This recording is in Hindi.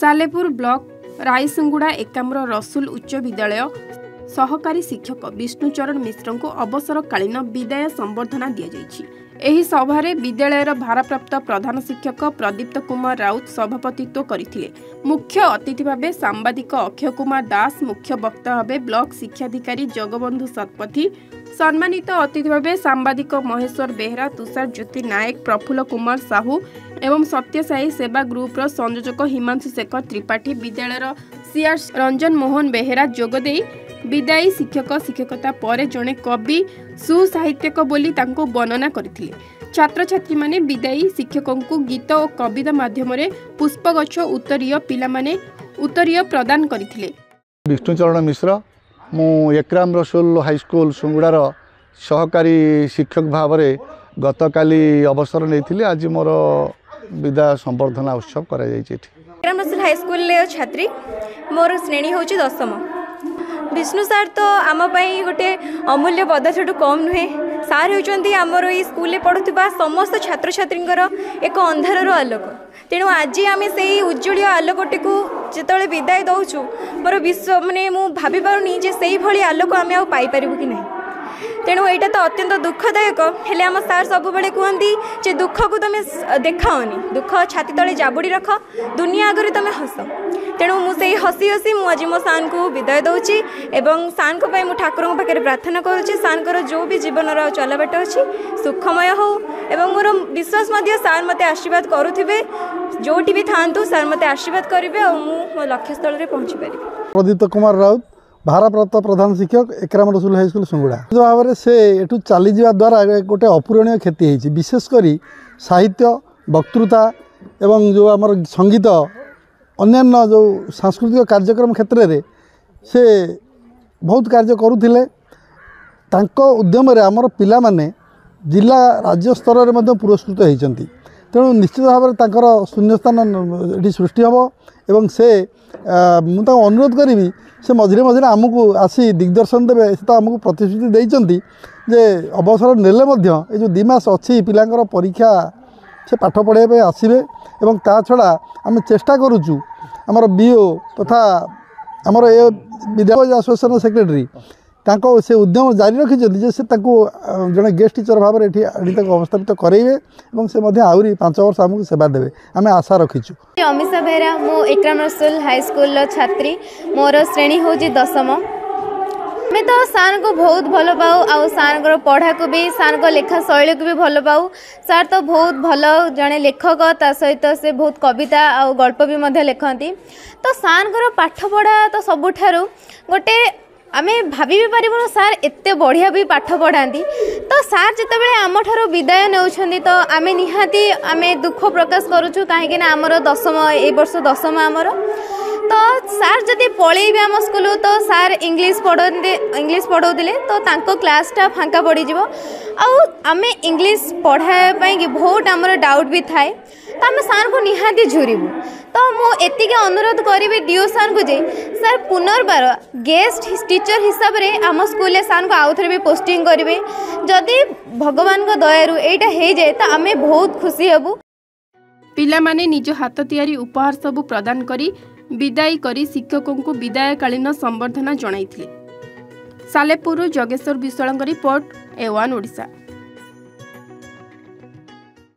सालेपुर ब्लॉक रायसुंगुडा एकामरो रसूल उच्च विद्यालय सहकारी शिक्षक विष्णुचरण मिश्र को अवसरकालीन विदाय संबर्धना दि जाएगी। एही सभारे विद्यालयर भारप्राप्त प्रधान शिक्षक प्रदीप्त कुमार राउत सभापतित्व करथिले। मुख्य अतिथि भाव सांबादिक अक्षय कुमार दास, मुख्य वक्ता भाव ब्लॉक शिक्षाधिकारी जगबंधु शतपथी, सम्मानित अतिथि भाव सांबादिक महेश्वर बेहरा, तुषारज्योति नायक, प्रफुल्ल कुमार साहू एवं सत्यसाई सेवा ग्रुप्र संयोजक हिमांशु शेखर त्रिपाठी, विद्यालयर सीआर रंजन मोहन बेहरा जोगदे विदायी शिक्षक शिक्षकता पर जड़े कवि सुसाहित्यक बोली तांको वर्णना करथिले। छात्र छात्री माने विदायी शिक्षकों को गीत और कविता माध्यम पुष्पगछ उत्तरीय पिला माने उत्तरीय प्रदान करथिले। विष्णुचरण मिश्र मु एकराम रसूल हाईस्कल सुंगुड़ार सहकारी शिक्षक भाव में गत काली अवसर नहीं आज मोर विदा संवर्धना उत्सव करा जाय। एकराम रसूल हाईस्कल छात्री मोर श्रेणी हूँ दशम। विष्णु सार तो आमपाई गोटे अमूल्य पदार्थठ कम नुहे। सार होती आमर ये स्कूल पढ़ुवा समस्त छात्र छात्री एक अंधार आलोक। तेणु आज आम से उज्जवल आलोकटी को जो विदाय दौचु मोर विश्व मानने भाई पारे से आलोक आम आईपरू कि नहीं। तेणु यहाँ तो अत्यंत दुखदायक है। आम सार सब बेले कहते दुख को तुम देखाओनी, दुख छाती तले जाबुड़ी रख, दुनिया आगे तुम हस। तेणु मुझे हसी हसी मुझे मो सान को विदाय दौची एवं सान को पाई ठाकुर पाखे प्रार्थना करुँची सान को जो भी जीवन चलाबाट अच्छी सुखमय हो। मोर विश्वास सार मत आशीर्वाद करुवे, जोटी भी था सार मत आशीर्वाद करेंगे और मो लक्ष्यस्थल में पहुँची पारि। प्रदीप्त कुमार राउत भारप्राप्त प्रधान शिक्षक एकराम रसूल हाईस्कल सुंगुड़ा भाव में से एठू चली जावा द्वारा गोटे अपूरणीय क्षति होती। विशेषकर साहित्य वक्तृता एवं जो आमर संगीत अन्यान्य जो सांस्कृतिक कार्यक्रम क्षेत्र में से बहुत कार्य करुले। उद्यम आमर पिला माने जिला राज्य स्तर में पुरस्कृत होती। तेणु निश्चित भाव में शून्यस्थान ये सृष्टि हम एवं से मुझे अनुरोध करी से मझे मझे आमको आसी दिग्दर्शन देवे। से तो आमको प्रतिश्रुति देइचंती जे अवसर नेले मध्य ए जो 2 मास अच्छी पिलांकर परीक्षा से पाठ पढ़ाई आसबे। एवं ता छड़ा आम चेष्टा करूचु आमर बीओ तथा आमर ए विद्यालय एसोसिएशन सेक्रेटरी तांको से उद्यम जारी रखिंट से जड़े गेस्ट टीचर भाव में अवस्थापित करेंगे और से आहरी 5 वर्ष आमको सेवा देवे आम आशा रखीचु। अमित बेरा मो एकराम रसूल हाईस्कल छात्री मोर श्रेणी हूँ 10। मैं तो सार को बहुत भल पाऊ आ सार पढ़ा को भी सार को लेखा शैली को भी भल पाऊ। सार तो बहुत भल जड़े लेखक ता सहित तो से बहुत कविता आ गल्प भी लिखती। तो सार पाठ पढ़ा तो सबुठ गोटे आम भाभी भी पारिबो सार एत्ते बढ़िया भी पाठ पढ़ाती। तो सार जितेबाला आम ठारो विदाय नौछन्ती तो आम निहाती आम दुख प्रकाश करूँ कहीं आमर 10 ए वर्ष 10 आमर। तो सार जदि पलैबे आम स्कूल तो सार इंग्लीश पढ़ाते तो तांको क्लासटा फांका पड़ज आम इंग्लीश पढ़ाई बहुत आमर डाउट भी थाए। तो आम सार को निहाती झुरीबू। तो मुझे अनुरोध करी डीओ सार को जे सार पुनर्बार गेस्ट टीचर हिसाब से आम स्कूल सार को आउथरे भी पोस्टिंग करेंगे। जदि भगवान को दयारू एटा हो जाए तो आम बहुत खुशी हेबू। पिला माने निज हाथ तैयारी उपहार सबू प्रदान करी विदाई करी शिक्षकों को विदायकालीन संबर्धना जणाइथिले। Salepur Jageshwar Vishal report A1 Odisha.